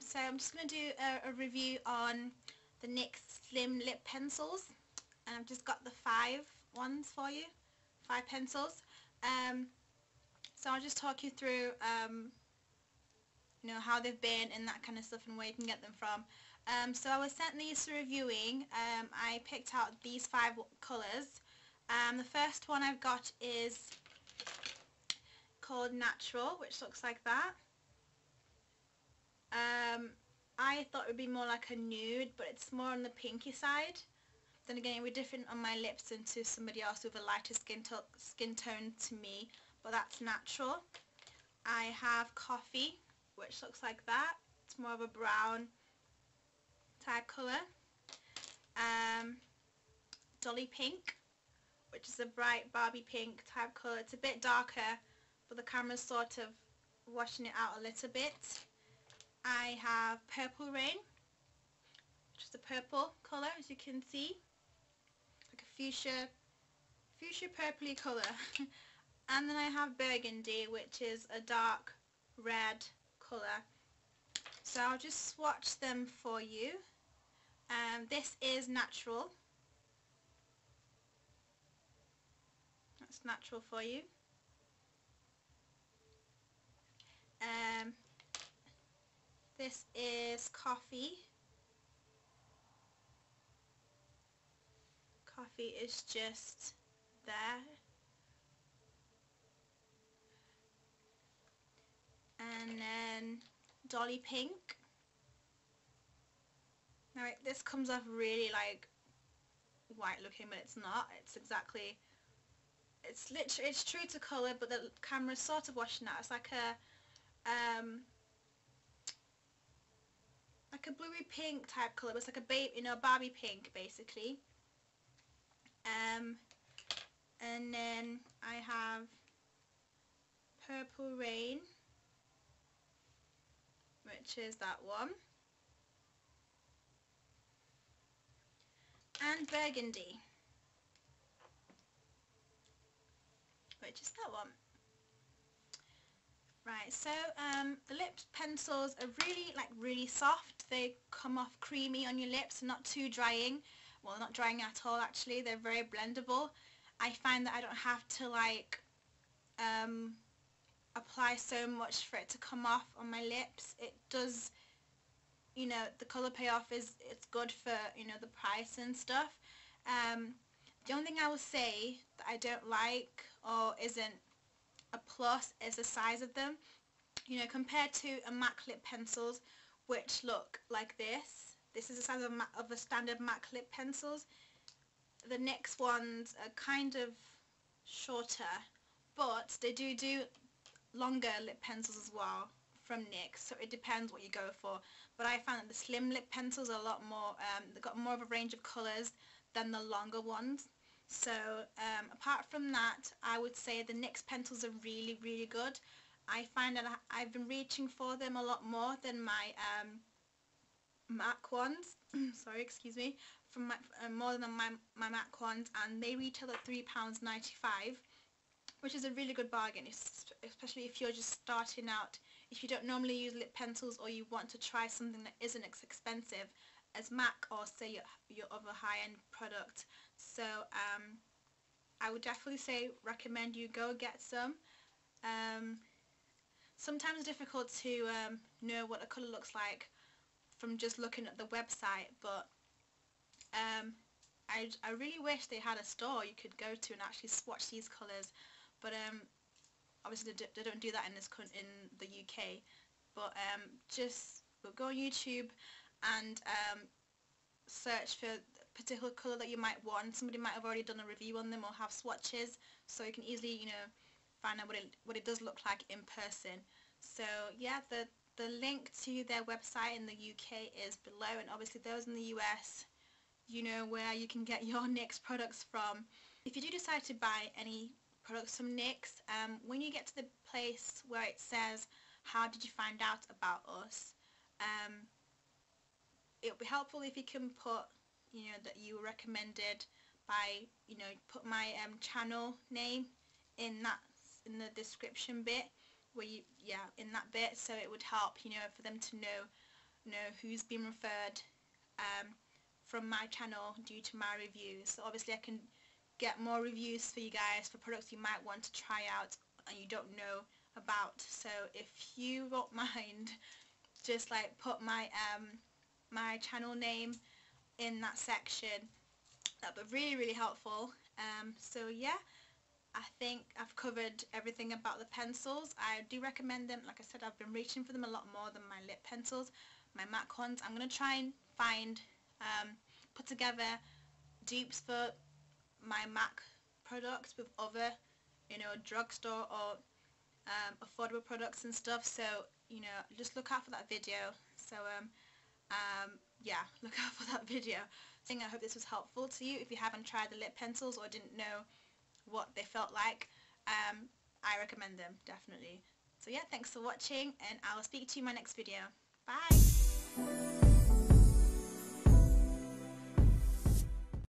So I'm just going to do a review on the NYX Slim Lip Pencils, and I've just got the 5 ones for you, 5 pencils. So I'll just talk you through you know, how they've been and that kind of stuff and where you can get them from. So I was sent these for reviewing. I picked out these 5 colours. The first one I've got is called Natural, which looks like that. I thought it would be more like a nude, but it's more on the pinky side. Then again, it would be different on my lips than to somebody else with a lighter skin tone to me, but that's Natural. I have Coffee, which looks like that. It's more of a brown type colour. Dolly Pink, which is a bright Barbie Pink type colour. It's a bit darker, but the camera's sort of washing it out a little bit. I have Purple Rain, which is a purple colour, as you can see, like a fuchsia purpley colour. And then I have Burgundy, which is a dark red colour. So I'll just swatch them for you. This is Natural. That's Natural for you. This is Coffee. Coffee is just there. And then Dolly Pink. Now this comes off really like white looking, but it's not. It's exactly, it's true to colour, but the camera's sort of washing out. It's like a bluey pink type colour, but it's like a Barbie pink basically. And then I have Purple Rain, which is that one, and Burgundy, which is that one. Right, so the lip pencils are really soft. They come off creamy on your lips, not too drying. Well, not drying at all actually. They're very blendable. I find that I don't have to like apply so much for it to come off on my lips. It does, you know, the colour payoff is, it's good for, you know, the price and stuff. The only thing I will say that I don't like or isn't a plus is the size of them. You know, compared to a MAC lip pencils, which look like this. This is the size of a standard MAC lip pencils. The NYX ones are kind of shorter, but they do longer lip pencils as well from NYX, so it depends what you go for. But I found that the slim lip pencils are a lot more, they've got more of a range of colours than the longer ones. So apart from that, I would say the NYX pencils are really good. I find that I've been reaching for them a lot more than my MAC ones, sorry, excuse me, from my, more than my MAC ones, and they retail at £3.95. which is a really good bargain, especially if you're just starting out. If you don't normally use lip pencils or you want to try something that isn't as expensive as MAC or say your other high-end product. So I would definitely say recommend you go get some. Sometimes it's difficult to know what a colour looks like from just looking at the website, but I really wish they had a store you could go to and actually swatch these colours. But obviously they don't do that in the UK. But just go on YouTube and search for a particular colour that you might want. Somebody might have already done a review on them or have swatches, so you can easily, you know, find out what it does look like in person. So yeah, the link to their website in the UK is below, and obviously those in the US, you know where you can get your NYX products from. If you do decide to buy any products from NYX, when you get to the place where it says how did you find out about us, it'll be helpful if you can put, you know, that you were recommended by, you know, put my channel name in the description bit, where you, yeah, in that bit, so it would help, you know, for them to know know who's been referred from my channel due to my reviews. So obviously I can get more reviews for you guys for products you might want to try out and you don't know about. So if you don't mind, just like put my my channel name in that section. That'd be really, really helpful. So yeah, I think I've covered everything about the pencils. I do recommend them. Like I said, I've been reaching for them a lot more than my lip pencils, my MAC ones. I'm going to try and find, put together dupes for my MAC products with other, you know, drugstore or affordable products and stuff. So, you know, just look out for that video. So, yeah, look out for that video. I hope this was helpful to you if you haven't tried the lip pencils or didn't know what they felt like. I recommend them, definitely. So yeah, thanks for watching, and I'll speak to you in my next video. Bye!